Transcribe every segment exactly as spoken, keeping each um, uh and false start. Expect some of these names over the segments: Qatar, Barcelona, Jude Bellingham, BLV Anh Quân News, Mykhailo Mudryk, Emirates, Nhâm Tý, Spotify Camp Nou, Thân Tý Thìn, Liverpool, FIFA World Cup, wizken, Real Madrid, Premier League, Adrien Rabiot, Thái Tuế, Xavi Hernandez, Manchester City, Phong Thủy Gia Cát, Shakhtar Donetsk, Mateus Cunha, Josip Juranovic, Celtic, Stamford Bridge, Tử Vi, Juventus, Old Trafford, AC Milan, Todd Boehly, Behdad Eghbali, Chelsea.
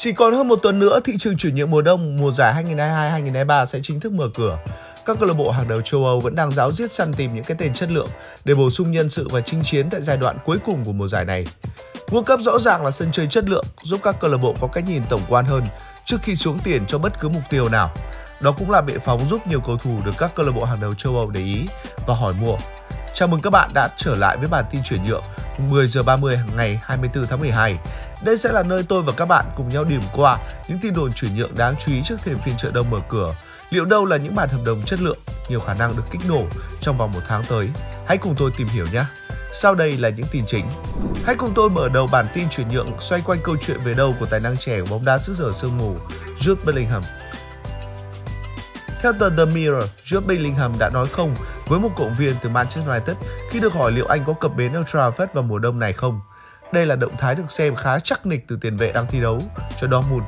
Chỉ còn hơn một tuần nữa, thị trường chuyển nhượng mùa đông mùa giải hai nghìn không trăm hai mươi hai hai nghìn không trăm hai mươi ba sẽ chính thức mở cửa. Các câu lạc bộ hàng đầu châu Âu vẫn đang ráo riết săn tìm những cái tên chất lượng để bổ sung nhân sự và chinh chiến tại giai đoạn cuối cùng của mùa giải này. World Cup rõ ràng là sân chơi chất lượng, giúp các câu lạc bộ có cái nhìn tổng quan hơn trước khi xuống tiền cho bất cứ mục tiêu nào. Đó cũng là bệ phóng giúp nhiều cầu thủ được các câu lạc bộ hàng đầu châu Âu để ý và hỏi mua. Chào mừng các bạn đã trở lại với bản tin chuyển nhượng mười giờ ba mươi ngày hai mươi tư tháng mười hai. Đây sẽ là nơi tôi và các bạn cùng nhau điểm qua những tin đồn chuyển nhượng đáng chú ý trước thềm phiên chợ đông mở cửa. Liệu đâu là những bản hợp đồng chất lượng, nhiều khả năng được kích nổ trong vòng một tháng tới? Hãy cùng tôi tìm hiểu nhé! Sau đây là những tin chính. Hãy cùng tôi mở đầu bản tin chuyển nhượng xoay quanh câu chuyện về đâu của tài năng trẻ của bóng đá xứ sở sương mù, Jude Bellingham. Theo tờ The Mirror, Jude Bellingham đã nói không với một cộng viên từ Manchester United khi được hỏi liệu anh có cập bến Old Trafford vào mùa đông này không. Đây là động thái được xem khá chắc nịch từ tiền vệ đang thi đấu cho Dortmund.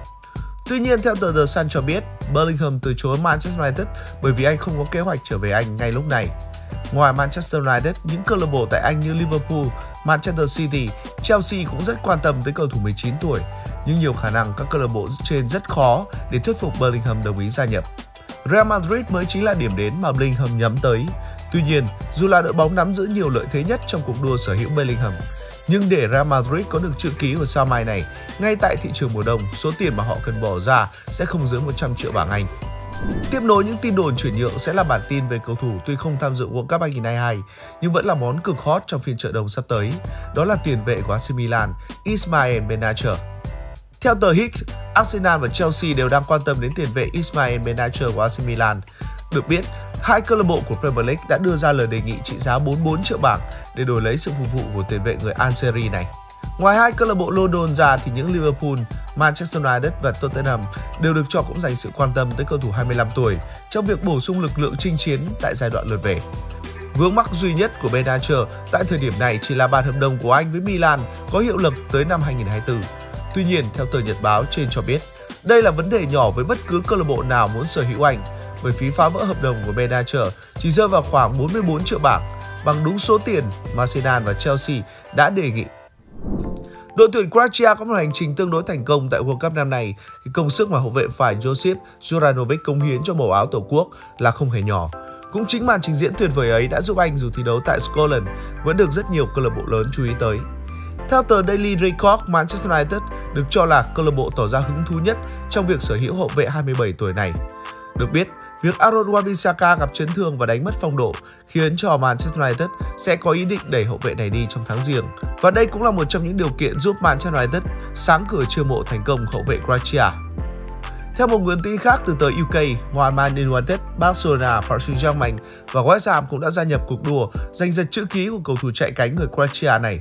Tuy nhiên, theo tờ The Sun cho biết, Bellingham từ chối Manchester United bởi vì anh không có kế hoạch trở về Anh ngay lúc này. Ngoài Manchester United, những câu lạc bộ tại Anh như Liverpool, Manchester City, Chelsea cũng rất quan tâm tới cầu thủ mười chín tuổi, nhưng nhiều khả năng các câu lạc bộ trên rất khó để thuyết phục Bellingham đồng ý gia nhập. Real Madrid mới chính là điểm đến mà Bellingham nhắm tới. Tuy nhiên, dù là đội bóng nắm giữ nhiều lợi thế nhất trong cuộc đua sở hữu Bellingham, nhưng để Real Madrid có được chữ ký của sao mai này ngay tại thị trường mùa đông, số tiền mà họ cần bỏ ra sẽ không dưới một trăm triệu bảng Anh. Tiếp nối những tin đồn chuyển nhượng sẽ là bản tin về cầu thủ tuy không tham dự World Cup hai nghìn không trăm hai mươi hai nhưng vẫn là món cực hot trong phiên chợ đông sắp tới. Đó là tiền vệ của a xê Milan, Ismaël Bennacer. Theo tờ Hicks, Arsenal và Chelsea đều đang quan tâm đến tiền vệ Ismaël Bennacer của a xê Milan. Được biết, hai câu lạc bộ của Premier League đã đưa ra lời đề nghị trị giá bốn mươi bốn triệu bảng để đổi lấy sự phục vụ của tiền vệ người Algeria này. Ngoài hai câu lạc bộ London ra thì những Liverpool, Manchester United và Tottenham đều được cho cũng dành sự quan tâm tới cầu thủ hai mươi lăm tuổi trong việc bổ sung lực lượng chinh chiến tại giai đoạn lượt về. Vướng mắc duy nhất của Bennacer tại thời điểm này chỉ là bản hợp đồng của anh với Milan có hiệu lực tới năm hai nghìn không trăm hai mươi tư. Tuy nhiên, theo tờ Nhật báo trên cho biết, đây là vấn đề nhỏ với bất cứ câu lạc bộ nào muốn sở hữu anh, bởi phí phá vỡ hợp đồng của Bennacer chỉ rơi vào khoảng bốn mươi bốn triệu bảng, bằng đúng số tiền mà Arsenal và Chelsea đã đề nghị. Đội tuyển Croatia có một hành trình tương đối thành công tại World Cup năm nay thì công sức mà hậu vệ phải Josip Juranovic cống hiến cho màu áo tổ quốc là không hề nhỏ. Cũng chính màn trình diễn tuyệt vời ấy đã giúp anh dù thi đấu tại Scotland vẫn được rất nhiều câu lạc bộ lớn chú ý tới. Theo tờ Daily Record, Manchester United được cho là câu lạc bộ tỏ ra hứng thú nhất trong việc sở hữu hậu vệ hai mươi bảy tuổi này. Được biết, việc Aaron Wan-Bissaka gặp chấn thương và đánh mất phong độ khiến cho Manchester United sẽ có ý định đẩy hậu vệ này đi trong tháng giêng. Và đây cũng là một trong những điều kiện giúp Manchester United sáng cửa chiêu mộ thành công hậu vệ Croatia. Theo một nguồn tin khác từ tờ u ca, ngoài Man United, Barcelona, Paris Saint-Germain và West Ham cũng đã gia nhập cuộc đua giành giật chữ ký của cầu thủ chạy cánh người Croatia này.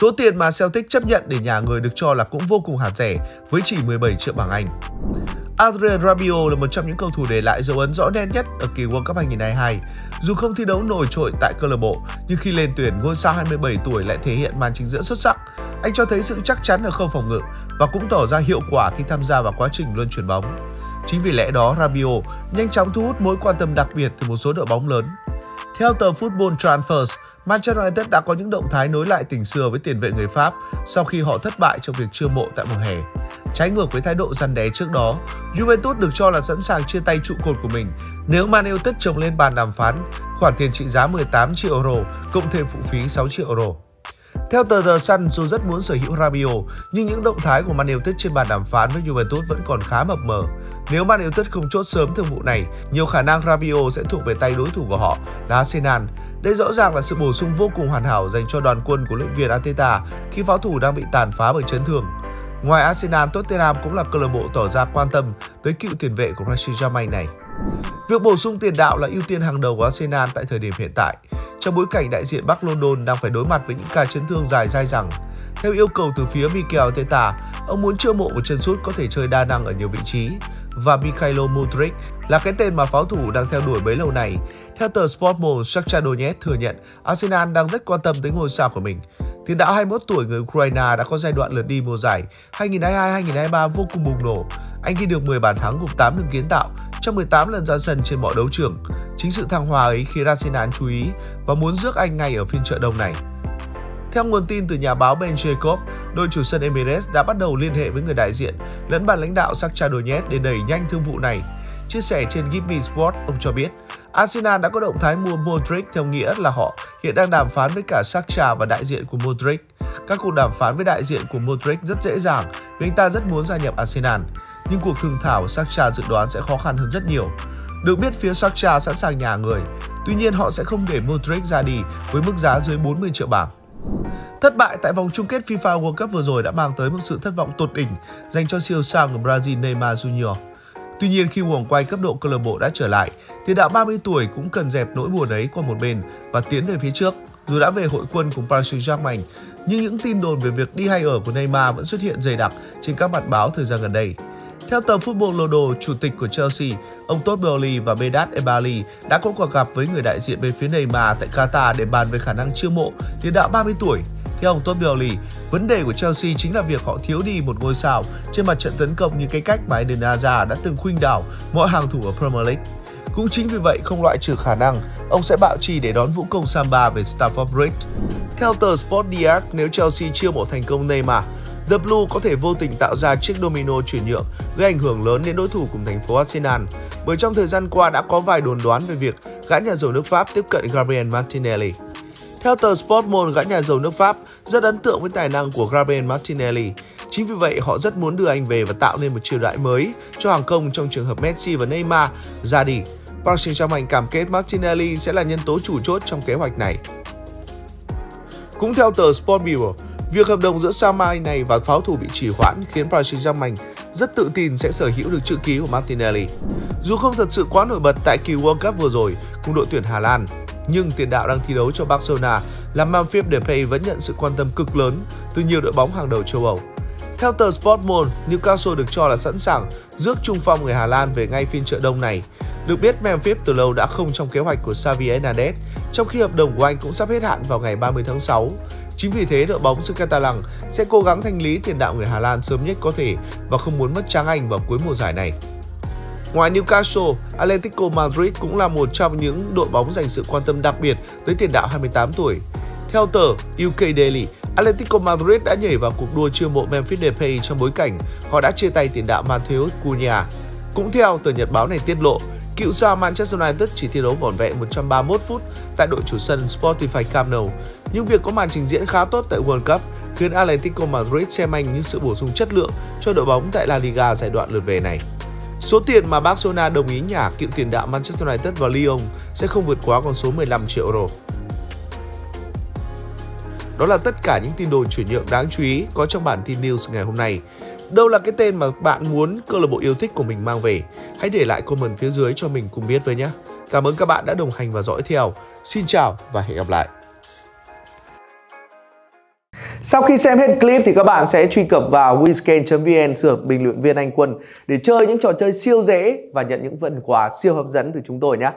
Số tiền mà Celtic chấp nhận để nhà người được cho là cũng vô cùng hạt rẻ với chỉ mười bảy triệu bảng Anh. Adrien Rabiot là một trong những cầu thủ để lại dấu ấn rõ nét nhất ở kỳ World Cup hai nghìn không trăm hai mươi hai. Dù không thi đấu nổi trội tại câu lạc bộ, nhưng khi lên tuyển, ngôi sao hai mươi bảy tuổi lại thể hiện màn trình diễn xuất sắc. Anh cho thấy sự chắc chắn ở khâu phòng ngự và cũng tỏ ra hiệu quả khi tham gia vào quá trình luân chuyển bóng. Chính vì lẽ đó, Rabiot nhanh chóng thu hút mối quan tâm đặc biệt từ một số đội bóng lớn. Theo tờ Football Transfers, Manchester United đã có những động thái nối lại tình xưa với tiền vệ người Pháp sau khi họ thất bại trong việc chiêu mộ tại mùa hè. Trái ngược với thái độ răn đe trước đó, Juventus được cho là sẵn sàng chia tay trụ cột của mình nếu Man United chồng lên bàn đàm phán khoản tiền trị giá mười tám triệu euro cộng thêm phụ phí sáu triệu euro. Theo tờ The Sun, dù rất muốn sở hữu Rabiot, nhưng những động thái của Man United trên bàn đàm phán với Juventus vẫn còn khá mập mờ. Nếu Man United không chốt sớm thương vụ này, nhiều khả năng Rabiot sẽ thuộc về tay đối thủ của họ là Arsenal. Đây rõ ràng là sự bổ sung vô cùng hoàn hảo dành cho đoàn quân của luyện viên Arteta khi pháo thủ đang bị tàn phá bởi chấn thương. Ngoài Arsenal, Tottenham cũng là câu lạc bộ tỏ ra quan tâm tới cựu tiền vệ của Paris Saint-Germain này. Việc bổ sung tiền đạo là ưu tiên hàng đầu của Arsenal tại thời điểm hiện tại, trong bối cảnh đại diện Bắc London đang phải đối mặt với những ca chấn thương dài dai dẳng. Theo yêu cầu từ phía Mikel Arteta, ông muốn chiêu mộ một chân sút có thể chơi đa năng ở nhiều vị trí, và Mykhailo Mudryk là cái tên mà pháo thủ đang theo đuổi bấy lâu này. Theo tờ Sportmo, Shakhtar Donetsk thừa nhận Arsenal đang rất quan tâm tới ngôi sao của mình. Tiền đạo hai mươi mốt tuổi người Ukraine đã có giai đoạn lượt đi mùa giải hai nghìn không trăm hai mươi hai hai nghìn không trăm hai mươi ba vô cùng bùng nổ. Anh ghi được mười bàn thắng cùng tám đường kiến tạo trong mười tám lần ra sân trên mọi đấu trường. Chính sự thăng hoa ấy khiến Arsenal chú ý và muốn rước anh ngay ở phiên chợ đông này. Theo nguồn tin từ nhà báo Ben Jacob, đội chủ sân Emirates đã bắt đầu liên hệ với người đại diện lẫn ban lãnh đạo Shakhtar Donetsk để đẩy nhanh thương vụ này. Chia sẻ trên Give Me Sport, ông cho biết Arsenal đã có động thái mua Mudryk theo nghĩa là họ hiện đang đàm phán với cả Shakhtar và đại diện của Mudryk. Các cuộc đàm phán với đại diện của Mudryk rất dễ dàng vì anh ta rất muốn gia nhập Arsenal, nhưng cuộc thương thảo Shakhtar dự đoán sẽ khó khăn hơn rất nhiều. Được biết phía Shakhtar sẵn sàng nhả người, tuy nhiên họ sẽ không để Mudryk ra đi với mức giá dưới bốn mươi triệu bảng. Thất bại tại vòng chung kết FIFA World Cup vừa rồi đã mang tới một sự thất vọng tột đỉnh dành cho siêu sao người Brazil Neymar Junior Tuy nhiên, khi guồng quay cấp độ câu lạc bộ đã trở lại, tiền đạo ba mươi tuổi cũng cần dẹp nỗi buồn ấy qua một bên và tiến về phía trước. Dù đã về hội quân cùng Paris Saint-Germain, nhưng những tin đồn về việc đi hay ở của Neymar vẫn xuất hiện dày đặc trên các mặt báo thời gian gần đây. Theo tờ Football Lodo, chủ tịch của Chelsea, ông Todd Boehly và Behdad Eghbali đã có cuộc gặp với người đại diện bên phía Neymar tại Qatar để bàn về khả năng chiêu mộ tiền đạo ba mươi tuổi. Theo ông Todd Boehly, vấn đề của Chelsea chính là việc họ thiếu đi một ngôi sao trên mặt trận tấn công như cái cách mà Eden Hazard đã từng khuynh đảo mọi hàng thủ ở Premier League. Cũng chính vì vậy, không loại trừ khả năng ông sẽ bạo trì để đón vũ công samba về Stamford Bridge. Theo tờ Sport Diario, nếu Chelsea chiêu mộ thành công Neymar, The Blue có thể vô tình tạo ra chiếc domino chuyển nhượng gây ảnh hưởng lớn đến đối thủ cùng thành phố Arsenal, bởi trong thời gian qua đã có vài đồn đoán về việc gã nhà giàu nước Pháp tiếp cận Gabriel Martinelli. Theo tờ Sportmall, gã nhà giàu nước Pháp rất ấn tượng với tài năng của Gabriel Martinelli. Chính vì vậy, họ rất muốn đưa anh về và tạo nên một triều đại mới cho hàng công trong trường hợp Messi và Neymar ra đi. Paris Saint-Germain cam kết Martinelli sẽ là nhân tố chủ chốt trong kế hoạch này. Cũng theo tờ Sport Bureau, việc hợp đồng giữa sao mai này và pháo thủ bị trì hoãn khiến Paris Saint-Germain rất tự tin sẽ sở hữu được chữ ký của Martinelli. Dù không thật sự quá nổi bật tại kỳ World Cup vừa rồi cùng đội tuyển Hà Lan, nhưng tiền đạo đang thi đấu cho Barcelona là Memphis Depay vẫn nhận sự quan tâm cực lớn từ nhiều đội bóng hàng đầu châu Âu. Theo tờ Sportmall, Newcastle được cho là sẵn sàng rước trung phong người Hà Lan về ngay phiên chợ đông này. Được biết, Memphis từ lâu đã không trong kế hoạch của Xavi Hernandez, trong khi hợp đồng của anh cũng sắp hết hạn vào ngày ba mươi tháng sáu. Chính vì thế, đội bóng xứ Catalan sẽ cố gắng thanh lý tiền đạo người Hà Lan sớm nhất có thể và không muốn mất tráng anh vào cuối mùa giải này. Ngoài Newcastle, Atlético Madrid cũng là một trong những đội bóng dành sự quan tâm đặc biệt tới tiền đạo hai mươi tám tuổi. Theo tờ u ca Daily, Atlético Madrid đã nhảy vào cuộc đua chiêu mộ Memphis Depay trong bối cảnh họ đã chia tay tiền đạo Mateus Cunha. Cũng theo tờ nhật báo này tiết lộ, cựu sao Manchester United chỉ thi đấu vỏn vẹn một trăm ba mươi mốt phút tại đội chủ sân Spotify Camp Nou. Nhưng việc có màn trình diễn khá tốt tại World Cup khiến Atlético Madrid xem anh như sự bổ sung chất lượng cho đội bóng tại La Liga giai đoạn lượt về này. Số tiền mà Barcelona đồng ý nhả cựu tiền đạo Manchester United và Lyon sẽ không vượt quá con số mười lăm triệu euro. Đó là tất cả những tin đồn chuyển nhượng đáng chú ý có trong bản tin News ngày hôm nay. Đâu là cái tên mà bạn muốn câu lạc bộ yêu thích của mình mang về? Hãy để lại comment phía dưới cho mình cùng biết với nhé. Cảm ơn các bạn đã đồng hành và dõi theo. Xin chào và hẹn gặp lại. Sau khi xem hết clip thì các bạn sẽ truy cập vào wizken chấm vn sử dụng bình luận viên Anh Quân để chơi những trò chơi siêu dễ và nhận những phần quà siêu hấp dẫn từ chúng tôi nhé.